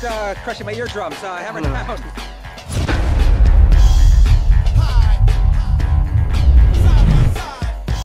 just crushing my eardrums. I haven't found